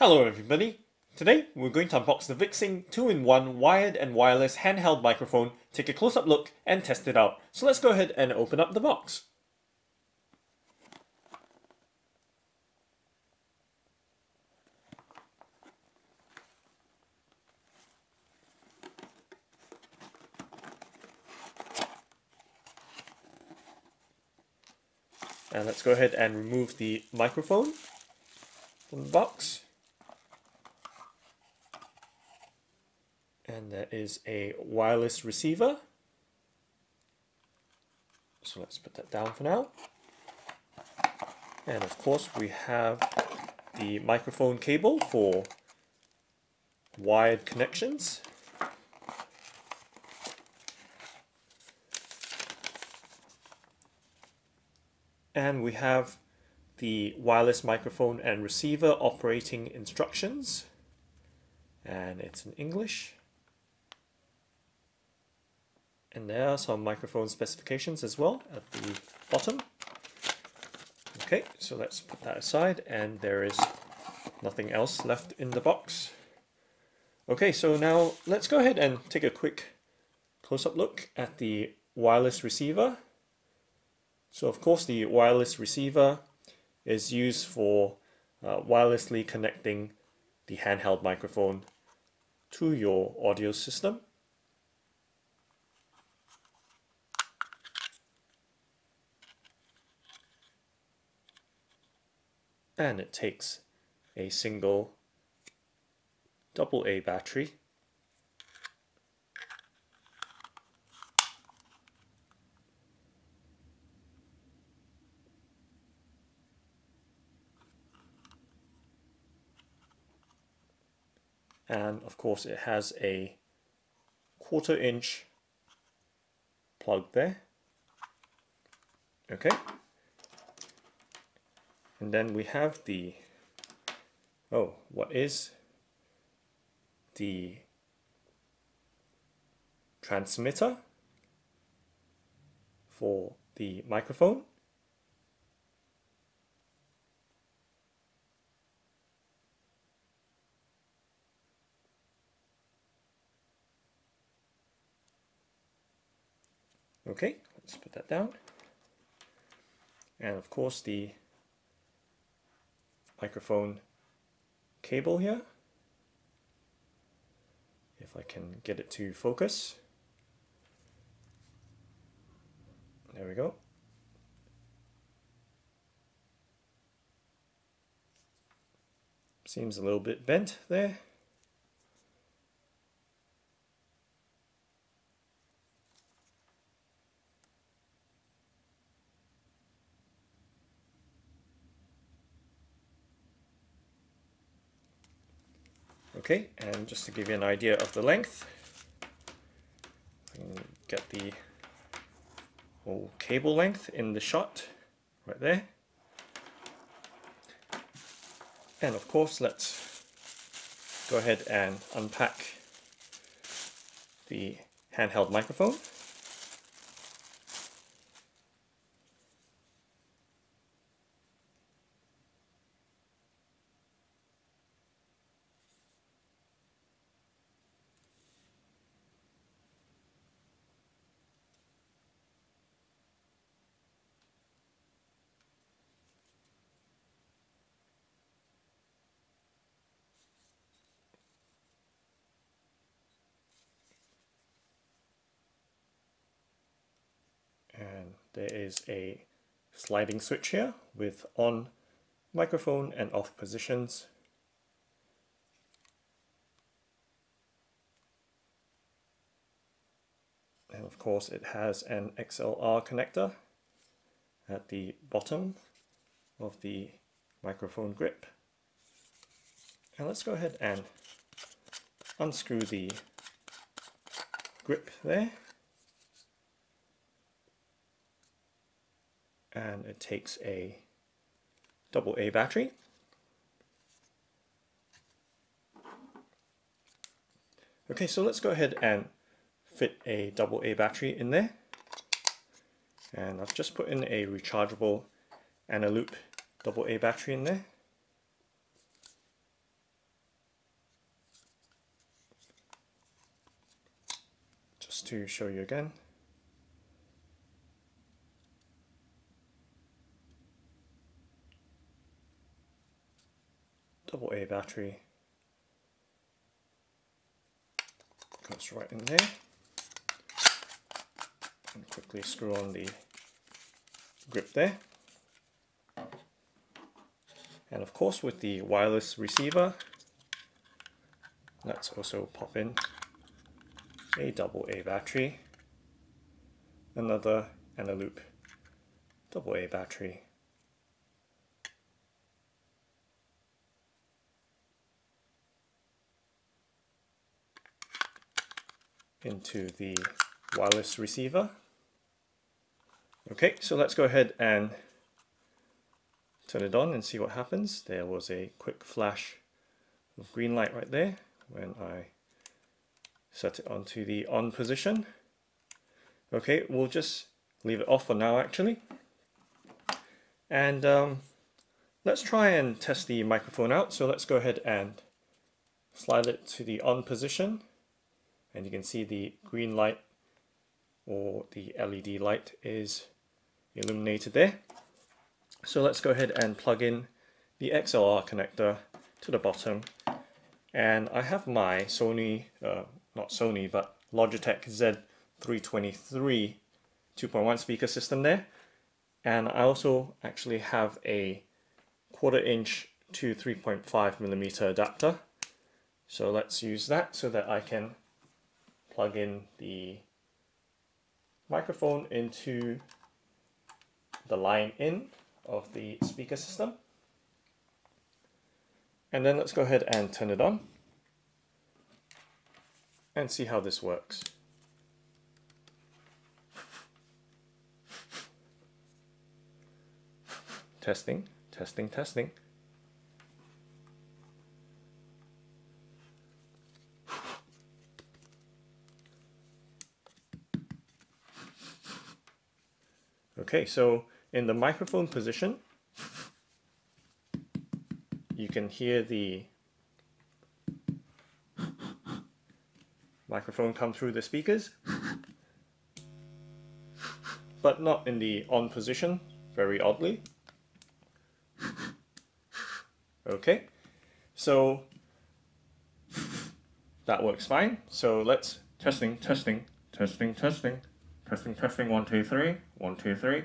Hello everybody! Today we're going to unbox the VicTsing 2-in-1 wired and wireless handheld microphone, take a close-up look and test it out. So let's go ahead and open up the box. And let's go ahead and remove the microphone from the box. And there is a wireless receiver. So let's put that down for now. And of course we have the microphone cable for wired connections. And we have the wireless microphone and receiver operating instructions. And it's in English. And there are some microphone specifications as well at the bottom. Okay, so let's put that aside, and there is nothing else left in the box. Okay, so now let's go ahead and take a quick close-up look at the wireless receiver. So of course the wireless receiver is used for wirelessly connecting the handheld microphone to your audio system. And it takes a single AA battery. And of course it has a 1/4-inch plug there. Okay. And then we have the, what is the transmitter for the microphone. Okay, let's put that down. And of course the microphone cable here, if I can get it to focus. There we go. Seems a little bit bent there. Okay, and just to give you an idea of the length, I can get the whole cable length in the shot, right there. And of course, let's go ahead and unpack the handheld microphone. And there is a sliding switch here with on microphone and off positions. And of course it has an XLR connector at the bottom of the microphone grip. And let's go ahead and unscrew the grip there. And it takes a AA battery. Okay, so let's go ahead and fit a AA battery in there. And I've just put in a rechargeable Analoop AA battery in there. just to show you again. AA battery goes right in there, and quickly screw on the grip there. And of course, with the wireless receiver, let's also pop in a AA battery, another Analoop AA battery. Into the wireless receiver. Okay, so let's go ahead and turn it on and see what happens. There was a quick flash of green light right there when I set it onto the on position. Okay, we'll just leave it off for now actually. And let's try and test the microphone out. So let's go ahead and slide it to the on position. And you can see the green light or the LED light is illuminated there. So let's go ahead and plug in the XLR connector to the bottom. And I have my Sony, not Sony, but Logitech Z323 2.1 speaker system there. And I also actually have a 1/4 inch to 3.5 millimeter adapter. So let's use that so that I can plug in the microphone into the line in of the speaker system. And then let's go ahead and turn it on and see how this works. Testing, testing, testing. Okay, so in the microphone position, you can hear the microphone come through the speakers, but not in the on position, very oddly. Okay, so that works fine. So let's testing, testing, testing, testing. Testing, testing, 1, 2, 3, 1, 2, 3,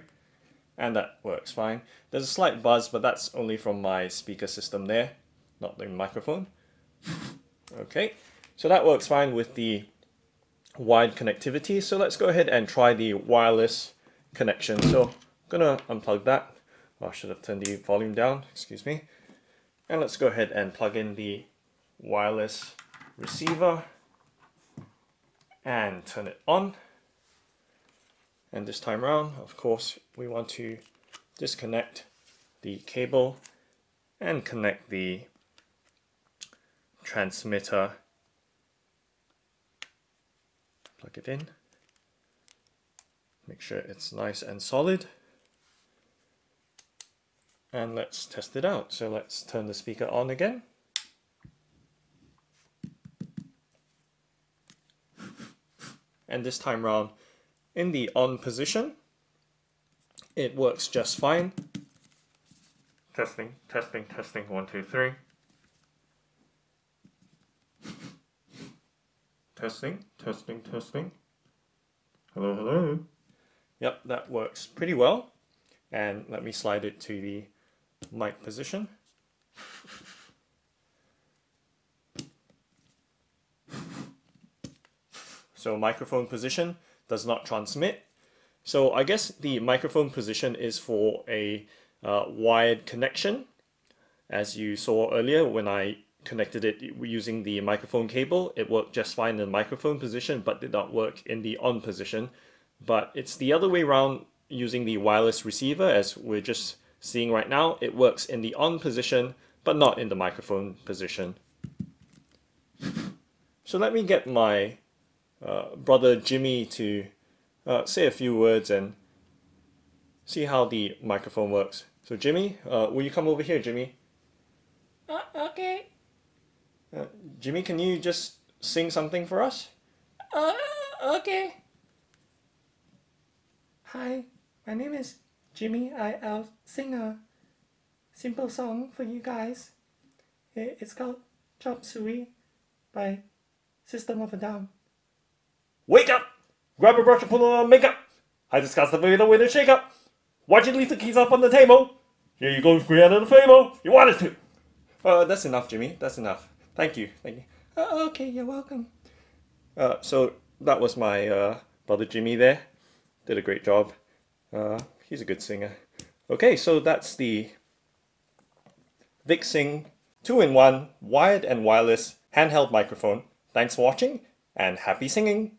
and that works fine. There's a slight buzz, but that's only from my speaker system there, not the microphone. Okay, so that works fine with the wired connectivity. So let's go ahead and try the wireless connection. So I'm gonna unplug that. Oh, I should have turned the volume down, excuse me. And let's go ahead and plug in the wireless receiver and turn it on. And this time around, of course, we want to disconnect the cable and connect the transmitter. Plug it in. Make sure it's nice and solid. And let's test it out. So let's turn the speaker on again. And this time around, in the on position, it works just fine. Testing, testing, testing, 1, 2, 3. Testing, testing, testing. Hello, hello. Yep, that works pretty well. And let me slide it to the mic position. So microphone position does not transmit. So I guess the microphone position is for a wired connection, as you saw earlier when I connected it using the microphone cable. It worked just fine in the microphone position, but did not work in the on position. But it's the other way around using the wireless receiver, as we're just seeing right now. It works in the on position, but not in the microphone position. So let me get my brother Jimmy to say a few words and see how the microphone works. So Jimmy, will you come over here, Jimmy? Okay. Jimmy, can you just sing something for us? Okay. Hi, my name is Jimmy. I'll sing a simple song for you guys. It's called Chop Suey by System of a Down. Wake up! Grab a brush and put on makeup. I discussed the video with a shake up. Why'd you leave the keys up on the table? Here you go, create the fable. You wanted to. That's enough, Jimmy. That's enough. Thank you. Thank you. Okay, you're welcome. So that was my brother Jimmy there. Did a great job. He's a good singer. Okay, so that's the VicTsing 2-in-1 wired and wireless handheld microphone. Thanks for watching and happy singing!